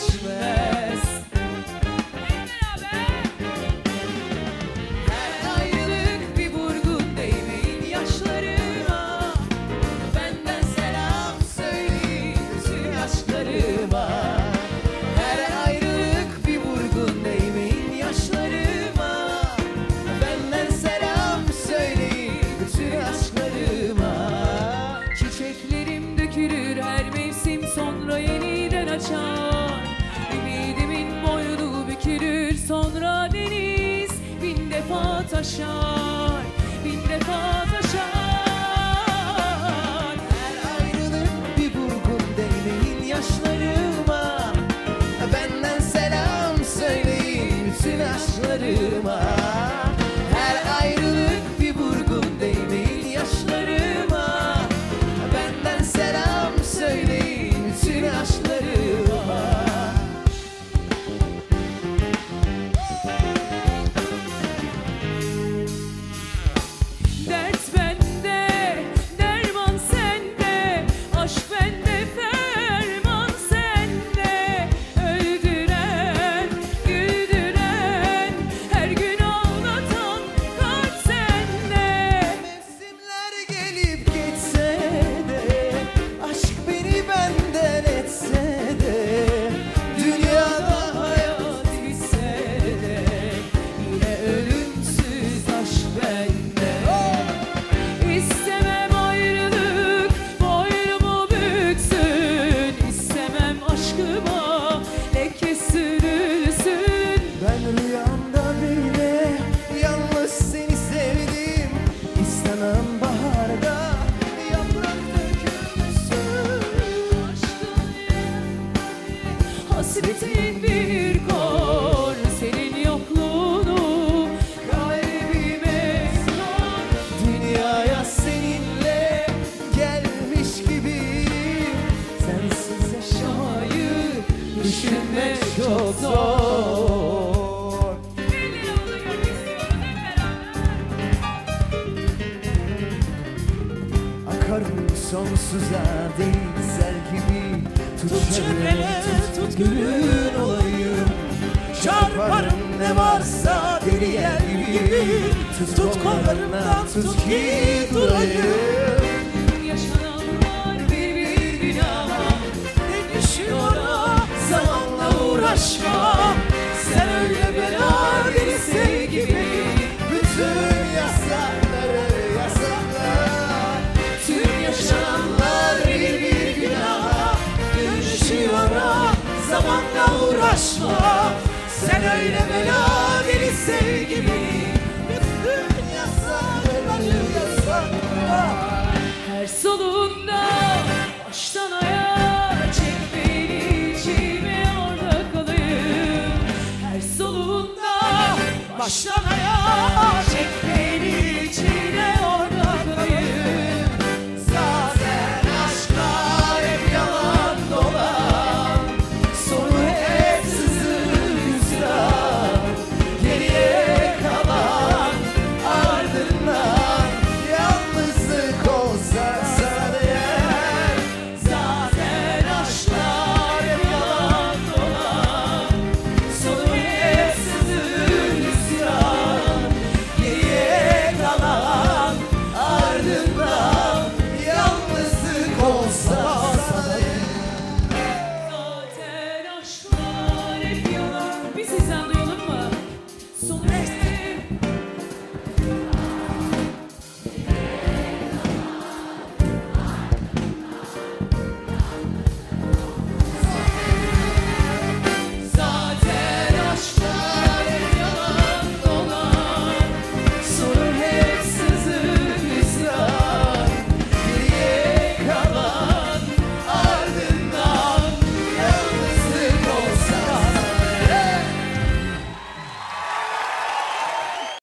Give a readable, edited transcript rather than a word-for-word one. geçmez. Her ayrılık bir vurgun, değmeyin yaşlarıma. Benden selam söyleyin bütün aşklarıma. Her ayrılık bir vurgun, değmeyin yaşlarıma. Benden selam söyleyin bütün aşklarıma. Çiçeklerim dökülür her mevsim, sonra yeniden açar. Ümidimin boynu bükülür, sonra deniz bin defa taşar, bin defa taşar. Her ayrılık bir vurgun, değmeyin yaşlarıma. Benden selam söyleyin bütün aşklarıma. Her ayrılık bir vurgun, değmeyin yaşlarıma. Benden selam söyleyin bütün aşklarıma. Dert bende, derman sende, aşk bende, ferman sende. Öldüren, güldüren, her gün ağlatan kalp sende. Mevsimler gelip geçse de, aşk beni benden etse de, dünyada hayat bitse de, yine ölümsüz aşk bende. İstemem ayrılık boynumu büksün, istemem aşkıma leke sürülsün. Ben rüyamda bile yalnız seni sevdim. İstemem baharda yaprak dökülsün. Hasretin bir kor, senin yokluğunu kalbime sor. Dünyaya seninle gelmiş gibi, sensiz yaşamayı düşünmek çok zor. Elini alıyor, istiyoruz hep beraber. Akarım sonsuza, denizler gibi. Tut çevreni, tut gülün olayım. Çarparım ne varsa deli yer gibi. Tut kollarımdan, tut ki durayım. Tüm yaşananlar bir günah. Ne düşüyor ona, zamanla uğraşma. Sen öyle bela birisi gibi, bütün yasakları yasakla. Tüm yaşananlar bir günaha. Dönüşüyor ona, zamanla uğraşma. Sen öyle bela birisi gibi, bütün yasakları yasakla. Her solunda baştan ayağa çek beni içime, orada kalayım. Her solunda baştan